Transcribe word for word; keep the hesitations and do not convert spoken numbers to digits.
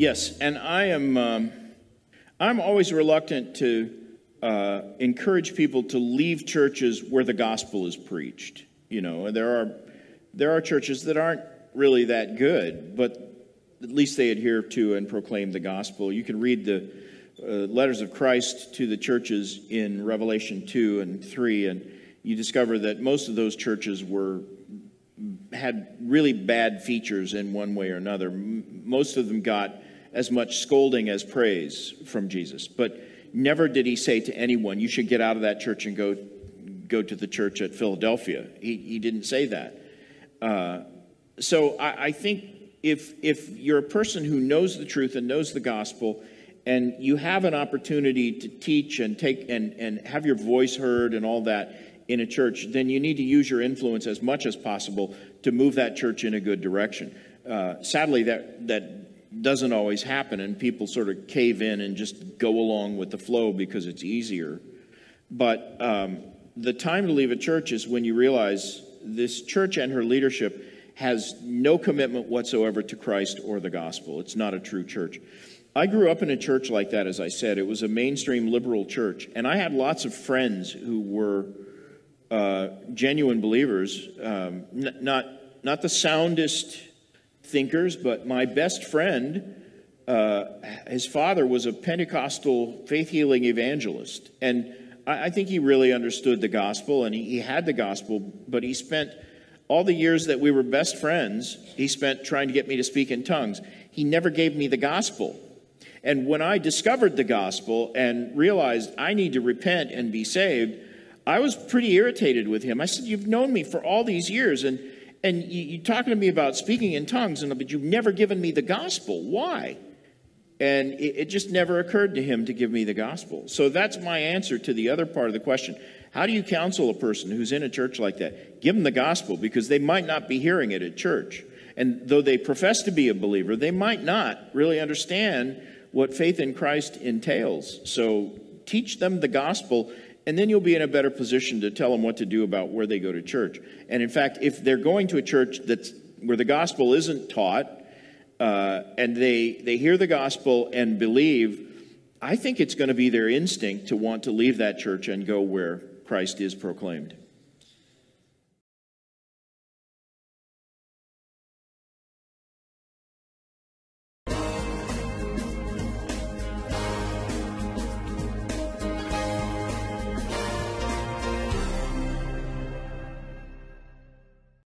Yes, and I am, um, I'm always reluctant to uh, encourage people to leave churches where the gospel is preached. You know, there are, there are churches that aren't really that good, but at least they adhere to and proclaim the gospel. You can read the uh, letters of Christ to the churches in Revelation two and three, and you discover that most of those churches were had really bad features in one way or another. M- most of them got as much scolding as praise from Jesus, but never did he say to anyone, you should get out of that church and go go to the church at Philadelphia. He, he didn't say that. Uh, so I, I think if if you're a person who knows the truth and knows the gospel, and you have an opportunity to teach and take and, and have your voice heard and all that in a church, then you need to use your influence as much as possible to move that church in a good direction. Uh, sadly, that that doesn't always happen, and people sort of cave in and just go along with the flow because it's easier. But um, the time to leave a church is when you realize this church and her leadership has no commitment whatsoever to Christ or the gospel. It's not a true church. I grew up in a church like that, as I said. It was a mainstream liberal church, and I had lots of friends who were uh, genuine believers, um, n- not not the soundest thinkers, but my best friend, uh, his father was a Pentecostal faith-healing evangelist, and I, I think he really understood the gospel, and he, he had the gospel, but he spent all the years that we were best friends, he spent trying to get me to speak in tongues. He never gave me the gospel. And when I discovered the gospel and realized I need to repent and be saved, I was pretty irritated with him. I said, you've known me for all these years, and, and you, you're talking to me about speaking in tongues, and but you've never given me the gospel. Why? And it, it just never occurred to him to give me the gospel. So that's my answer to the other part of the question. How do you counsel a person who's in a church like that? Give them the gospel, because they might not be hearing it at church. And though they profess to be a believer, they might not really understand what faith in Christ entails. So teach them the gospel, and then you'll be in a better position to tell them what to do about where they go to church. And in fact, if they're going to a church that's where the gospel isn't taught, uh, and they, they hear the gospel and believe, I think it's going to be their instinct to want to leave that church and go where Christ is proclaimed.